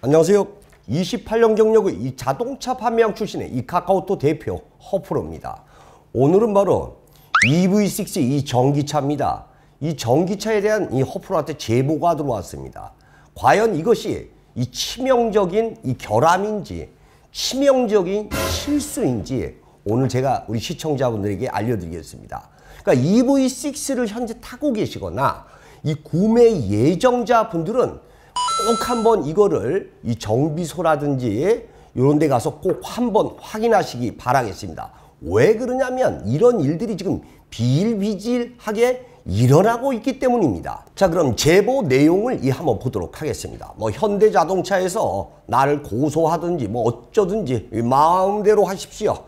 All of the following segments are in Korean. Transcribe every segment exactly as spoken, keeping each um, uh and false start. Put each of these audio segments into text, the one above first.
안녕하세요. 이십팔 년 경력의 이 자동차 판매왕 출신의 이 카카오톡 대표 허프로입니다. 오늘은 바로 이브이식스 이 전기차입니다. 이 전기차에 대한 이 허프로한테 제보가 들어왔습니다. 과연 이것이 이 치명적인 이 결함인지 치명적인 실수인지 오늘 제가 우리 시청자분들에게 알려드리겠습니다. 그러니까 이브이식스를 현재 타고 계시거나 이 구매 예정자분들은 꼭 한번 이거를 이 정비소라든지 이런 데 가서 꼭 한번 확인하시기 바라겠습니다. 왜 그러냐면 이런 일들이 지금 비일비재하게 일어나고 있기 때문입니다. 자, 그럼 제보 내용을 이 한번 보도록 하겠습니다. 뭐 현대자동차에서 나를 고소하든지 뭐 어쩌든지 마음대로 하십시오.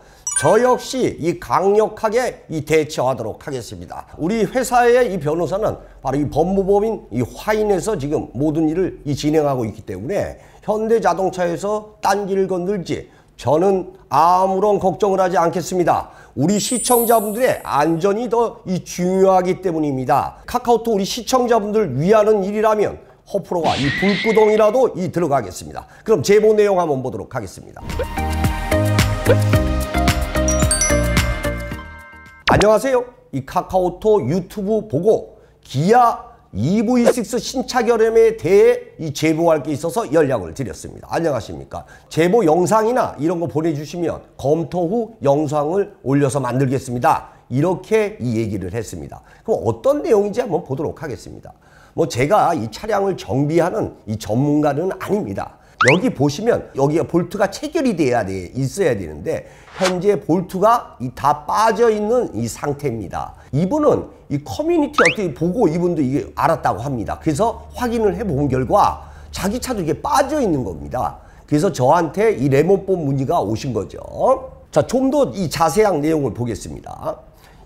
저 역시 이 강력하게 이 대처하도록 하겠습니다. 우리 회사의 이 변호사는 바로 이 법무법인 이 화인에서 지금 모든 일을 이 진행하고 있기 때문에 현대자동차에서 딴 길을 건들지 저는 아무런 걱정을 하지 않겠습니다. 우리 시청자분들의 안전이 더 이 중요하기 때문입니다. 카카오톡 우리 시청자분들 위하는 일이라면 허프로가 이 불구덩이라도 이 들어가겠습니다. 그럼 제보 내용 한번 보도록 하겠습니다. 안녕하세요. 이 카카오톡 유튜브 보고 기아 이브이식스 신차 결함에 대해 이 제보할 게 있어서 연락을 드렸습니다. 안녕하십니까. 제보 영상이나 이런 거 보내주시면 검토 후 영상을 올려서 만들겠습니다. 이렇게 이 얘기를 했습니다. 그럼 어떤 내용인지 한번 보도록 하겠습니다. 뭐 제가 이 차량을 정비하는 이 전문가는 아닙니다. 여기 보시면 여기가 볼트가 체결이 돼야 돼 있어야 되는데 현재 볼트가 이 다 빠져 있는 이 상태입니다. 이분은 이 커뮤니티 어떻게 보고 이분도 이게 알았다고 합니다. 그래서 확인을 해본 결과 자기 차도 이게 빠져 있는 겁니다. 그래서 저한테 이 레몬법 문의가 오신 거죠. 자, 좀 더 이 자세한 내용을 보겠습니다.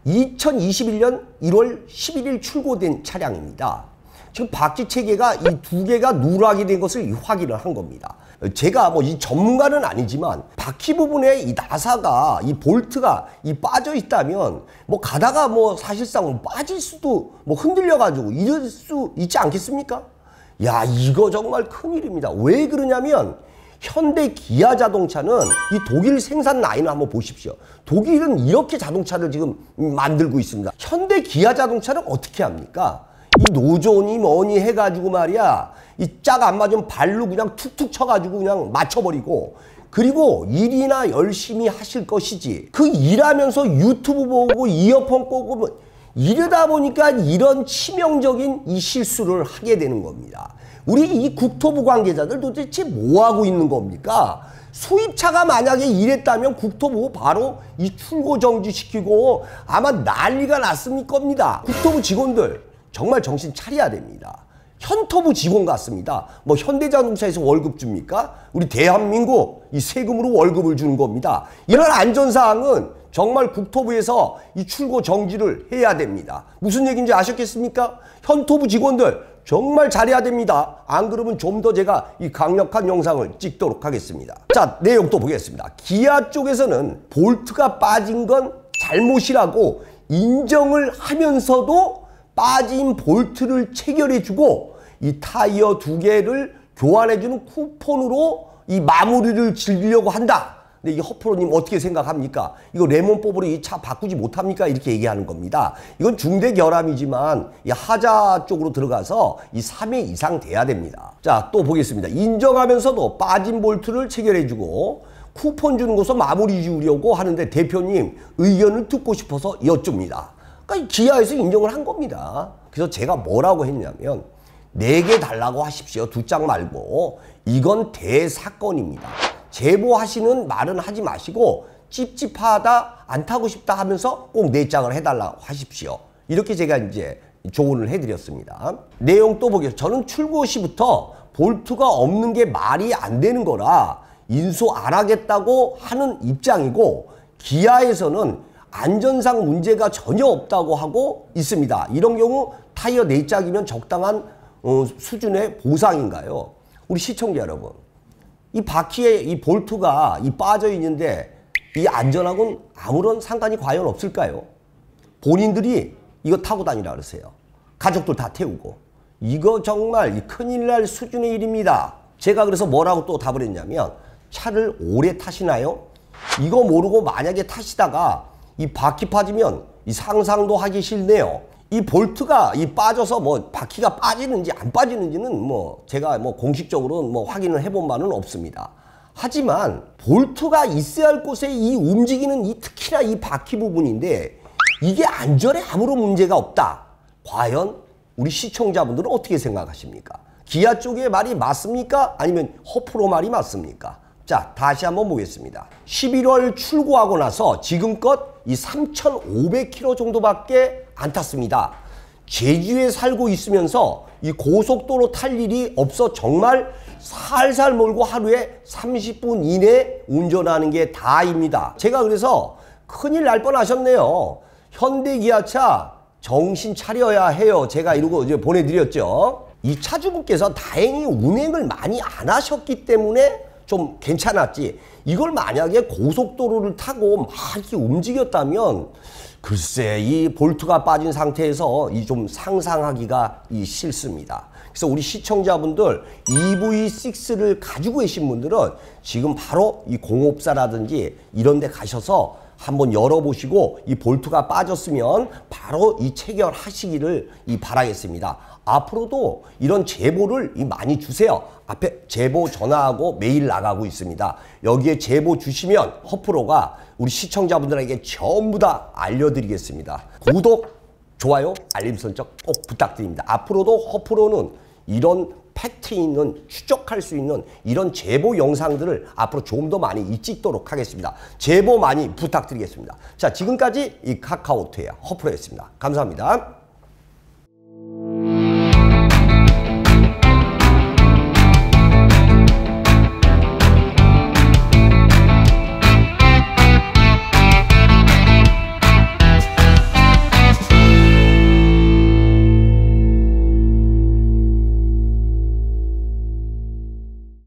이천이십일 년 일월 십일 일 출고된 차량입니다. 지금 박지 체계가 이 두 개가 누락이 된 것을 확인을 한 겁니다. 제가 뭐 이 전문가는 아니지만 바퀴 부분에 이 나사가 이 볼트가 이 빠져 있다면 뭐 가다가 뭐 사실상 빠질 수도 뭐 흔들려 가지고 이럴 수 있지 않겠습니까? 야, 이거 정말 큰일입니다. 왜 그러냐면 현대 기아 자동차는 이 독일 생산 라인을 한번 보십시오. 독일은 이렇게 자동차를 지금 만들고 있습니다. 현대 기아 자동차는 어떻게 합니까? 이 노조니 뭐니 해가지고 말이야 이 짝 안 맞으면 발로 그냥 툭툭 쳐가지고 그냥 맞춰버리고 그리고 일이나 열심히 하실 것이지 그 일하면서 유튜브 보고 이어폰 꽂고 이러다 보니까 이런 치명적인 이 실수를 하게 되는 겁니다. 우리 이 국토부 관계자들 도대체 뭐하고 있는 겁니까? 수입차가 만약에 이랬다면 국토부 바로 이 출고 정지시키고 아마 난리가 났을 겁니다. 국토부 직원들 정말 정신 차려야 됩니다. 현토부 직원 같습니다. 뭐 현대자동차에서 월급 줍니까? 우리 대한민국 이 세금으로 월급을 주는 겁니다. 이런 안전사항은 정말 국토부에서 이 출고 정지를 해야 됩니다. 무슨 얘기인지 아셨겠습니까? 현토부 직원들 정말 잘해야 됩니다. 안 그러면 좀 더 제가 이 강력한 영상을 찍도록 하겠습니다. 자, 내용 또 보겠습니다. 기아 쪽에서는 볼트가 빠진 건 잘못이라고 인정을 하면서도 빠진 볼트를 체결해주고 이 타이어 두 개를 교환해주는 쿠폰으로 이 마무리를 즐기려고 한다. 근데 이 허프로님 어떻게 생각합니까? 이거 레몬법으로 이 차 바꾸지 못합니까? 이렇게 얘기하는 겁니다. 이건 중대 결함이지만 이 하자 쪽으로 들어가서 이 삼 회 이상 돼야 됩니다. 자, 또 보겠습니다. 인정하면서도 빠진 볼트를 체결해주고 쿠폰 주는 것을 마무리 지으려고 하는데 대표님 의견을 듣고 싶어서 여쭙니다. 그러니까 기아에서 인정을 한 겁니다. 그래서 제가 뭐라고 했냐면 네 개 달라고 하십시오. 두 짝 말고. 이건 대사건입니다. 제보하시는 말은 하지 마시고 찝찝하다 안 타고 싶다 하면서 꼭 네 짝을 해달라고 하십시오. 이렇게 제가 이제 조언을 해드렸습니다. 내용 또 보겠습니다. 저는 출고 시부터 볼트가 없는 게 말이 안 되는 거라 인수 안 하겠다고 하는 입장이고 기아에서는 안전상 문제가 전혀 없다고 하고 있습니다. 이런 경우 타이어 네 짝이면 적당한 어, 수준의 보상인가요? 우리 시청자 여러분, 이 바퀴에 이 볼트가 이 빠져 있는데 이 안전하고는 아무런 상관이 과연 없을까요? 본인들이 이거 타고 다니라 그러세요. 가족들 다 태우고. 이거 정말 큰일 날 수준의 일입니다. 제가 그래서 뭐라고 또 답을 했냐면, 차를 오래 타시나요? 이거 모르고 만약에 타시다가 이 바퀴 빠지면 이 상상도 하기 싫네요. 이 볼트가 이 빠져서 뭐 바퀴가 빠지는지 안 빠지는지는 뭐 제가 뭐 공식적으로는 뭐 확인을 해본 바는 없습니다. 하지만 볼트가 있어야 할 곳에 이 움직이는 이 특히나 이 바퀴 부분인데 이게 안전에 아무런 문제가 없다. 과연 우리 시청자분들은 어떻게 생각하십니까? 기아 쪽의 말이 맞습니까? 아니면 허프로 말이 맞습니까? 자, 다시 한번 보겠습니다. 십일월 출고하고 나서 지금껏 이 삼천오백 킬로미터 정도밖에 안 탔습니다. 제주에 살고 있으면서 이 고속도로 탈 일이 없어 정말 살살 몰고 하루에 삼십 분 이내 운전하는 게 다입니다. 제가 그래서 큰일 날 뻔하셨네요. 현대기아차 정신 차려야 해요. 제가 이러고 이제 보내드렸죠. 이 차주분께서 다행히 운행을 많이 안 하셨기 때문에 좀 괜찮았지, 이걸 만약에 고속도로를 타고 막 이렇게 움직였다면 글쎄 이 볼트가 빠진 상태에서 이 좀 상상하기가 이 싫습니다. 그래서 우리 시청자분들 이브이육를 가지고 계신 분들은 지금 바로 이 공업사라든지 이런 데 가셔서 한번 열어보시고 이 볼트가 빠졌으면 바로 이 체결하시기를 이 바라겠습니다. 앞으로도 이런 제보를 이 많이 주세요. 앞에 제보 전화하고 메일 나가고 있습니다. 여기에 제보 주시면 허프로가 우리 시청자분들에게 전부 다 알려드리겠습니다. 구독, 좋아요, 알림 설정 꼭 부탁드립니다. 앞으로도 허프로는 이런 팩트 있는, 추적할 수 있는 이런 제보 영상들을 앞으로 좀 더 많이 찍도록 하겠습니다. 제보 많이 부탁드리겠습니다. 자, 지금까지 이 카카오톡의 허프로였습니다. 감사합니다.